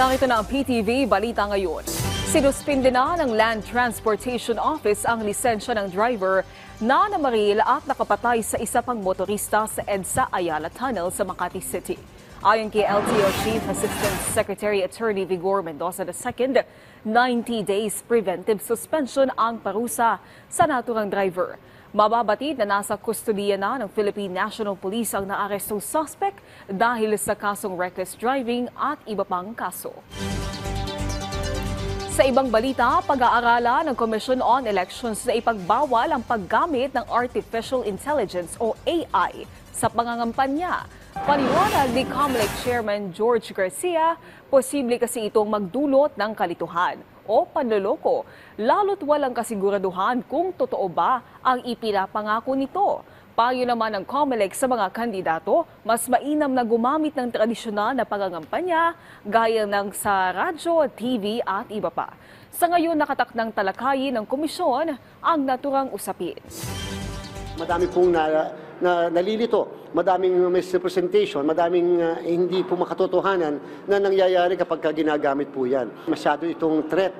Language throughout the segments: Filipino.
Narito na ang PTV Balita Ngayon. Sinuspinde na ng Land Transportation Office ang lisensya ng driver na namaril at nakapatay sa isa pang motorista sa EDSA Ayala Tunnel sa Makati City. Ayon kay LTO Chief Assistant Secretary Attorney Vigor Mendoza II, 90 days preventive suspension ang parusa sa naturang driver. Mababatid na nasa kustudiya na ng Philippine National Police ang naarestong suspect dahil sa kasong reckless driving at iba pang kaso. Sa ibang balita, pag-aaralan ng Commission on Elections na ipagbawal ang paggamit ng Artificial Intelligence o AI sa pangangampanya. Paniwanag ni COMELEC Chairman George Garcia, posible kasi itong magdulot ng kalituhan o panloloko, lalo't walang kasiguraduhan kung totoo ba ang ipinapangako nito. Payo naman ng COMELEC sa mga kandidato, mas mainam na gumamit ng tradisyonal na pangangampanya gaya ng sa radyo, TV at iba pa. Sa ngayon, nakatakdang talakayin ng komisyon ang naturang usapin. Madami pong nalilito, madaming misrepresentation, madaming hindi po makatotohanan na nangyayari kapag ginagamit po yan. Masyado itong threat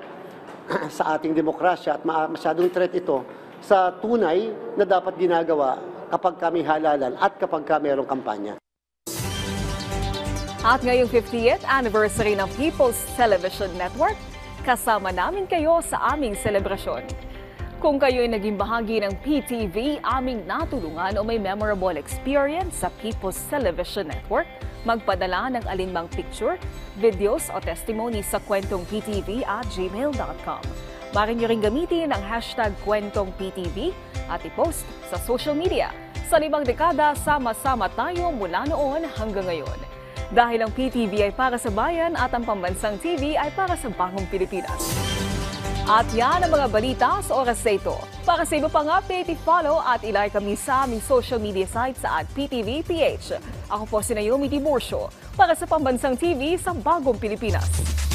sa ating demokrasya at masyadong threat ito sa tunay na dapat ginagawa kapag kami halalan at kapag mayroong kampanya. At ngayong 50th anniversary ng People's Television Network, kasama namin kayo sa aming selebrasyon. Kung kayo'y naging bahagi ng PTV, aming natulungan o may memorable experience sa People's Television Network, magpadala ng alinmang picture, videos o testimony sa kwentongptv@gmail.com. Maaari nyo ring gamitin ang hashtag kwentongptv at ipost sa social media. Sa limang dekada, sama-sama tayo mula noon hanggang ngayon. Dahil ang PTV ay para sa bayan at ang pambansang TV ay para sa bagong Pilipinas. At yan ang mga balita sa oras na ito. Para sa iba pang update, follow at ilike kami sa aming social media sites at PTVPH. Ako po si Naomi Dimorsio para sa Pambansang TV sa Bagong Pilipinas.